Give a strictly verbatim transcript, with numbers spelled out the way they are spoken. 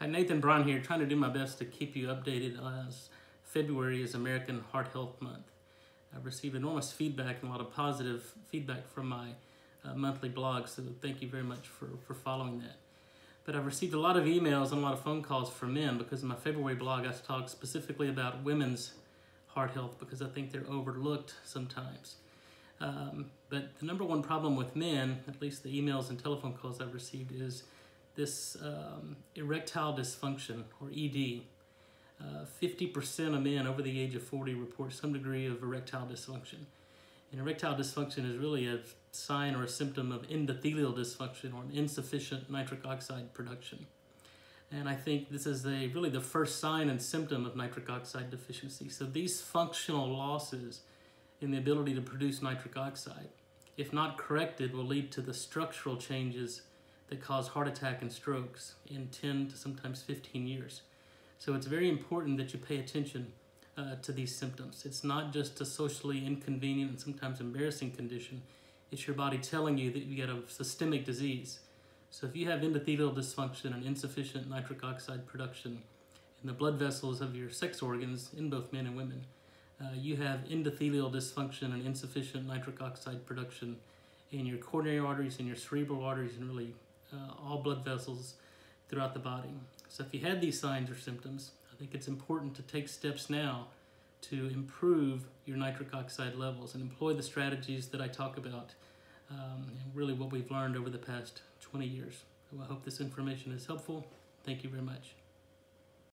Hi, Nathan Bryan here, trying to do my best to keep you updated as February is American Heart Health Month. I've received enormous feedback and a lot of positive feedback from my uh, monthly blog, so thank you very much for, for following that. But I've received a lot of emails and a lot of phone calls from men because in my February blog I talk specifically about women's heart health because I think they're overlooked sometimes. Um, but the number one problem with men, at least the emails and telephone calls I've received, is this um, erectile dysfunction, or E D. fifty percent uh, of men over the age of forty report some degree of erectile dysfunction. And erectile dysfunction is really a sign or a symptom of endothelial dysfunction or an insufficient nitric oxide production. And I think this is a, really the first sign and symptom of nitric oxide deficiency. So these functional losses in the ability to produce nitric oxide, if not corrected, will lead to the structural changes that cause heart attack and strokes in ten to sometimes fifteen years. So it's very important that you pay attention uh, to these symptoms. It's not just a socially inconvenient and sometimes embarrassing condition. It's your body telling you that you got a systemic disease. So if you have endothelial dysfunction and insufficient nitric oxide production in the blood vessels of your sex organs in both men and women, uh, you have endothelial dysfunction and insufficient nitric oxide production in your coronary arteries, in your cerebral arteries, and really uh, all blood vessels throughout the body. So if you had these signs or symptoms, I think it's important to take steps now to improve your nitric oxide levels and employ the strategies that I talk about um, and really what we've learned over the past twenty years. So I hope this information is helpful. Thank you very much.